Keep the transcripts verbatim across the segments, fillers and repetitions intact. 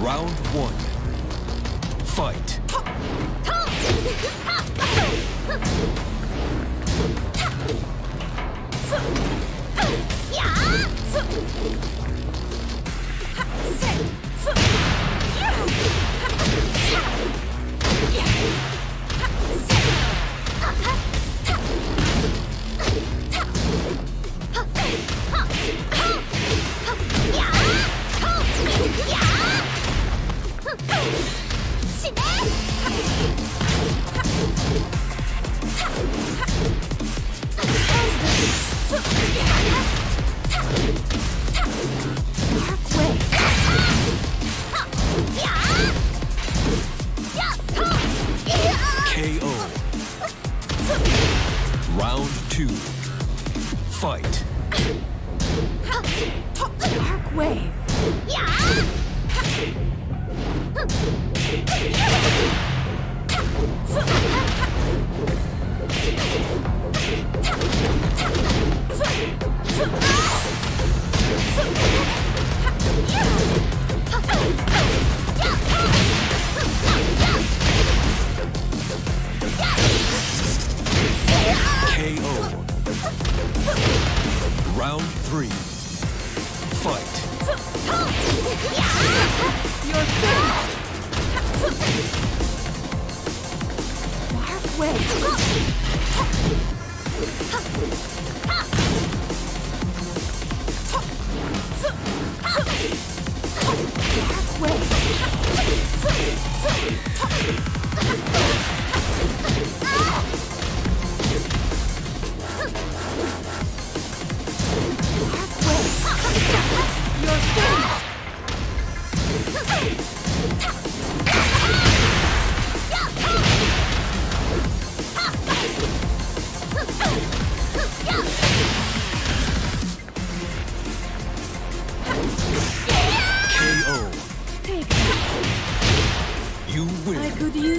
Round one. Fight. Round one. Fight. K O. Round two. Fight. Dark wave. Dark wave. K O.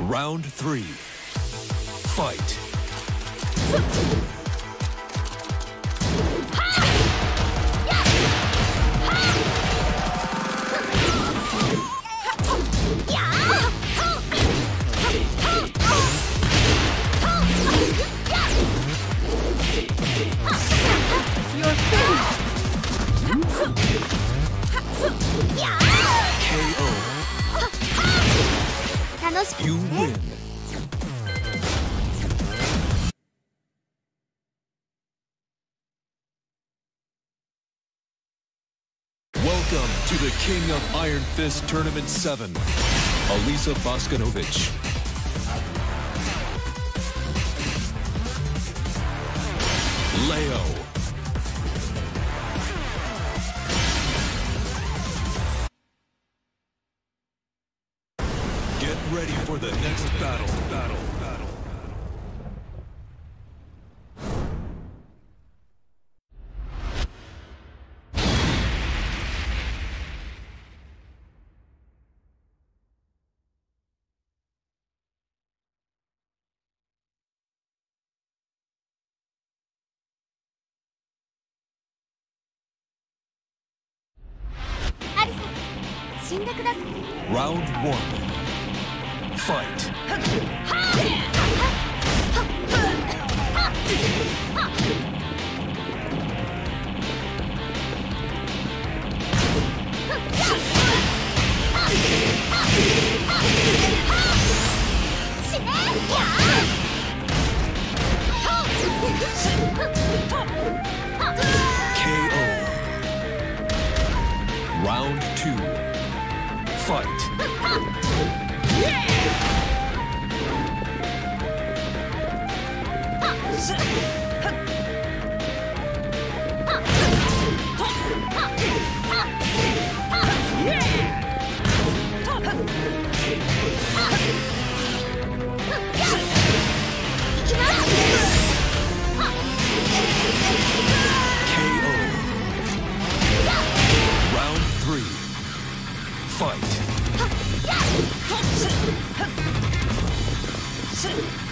Round three. Fight. You win. Welcome to the King of Iron Fist Tournament seven. Alisa Boskonovich. Leo. the next battle. Battle. Battle. Round one. Fight. Fight.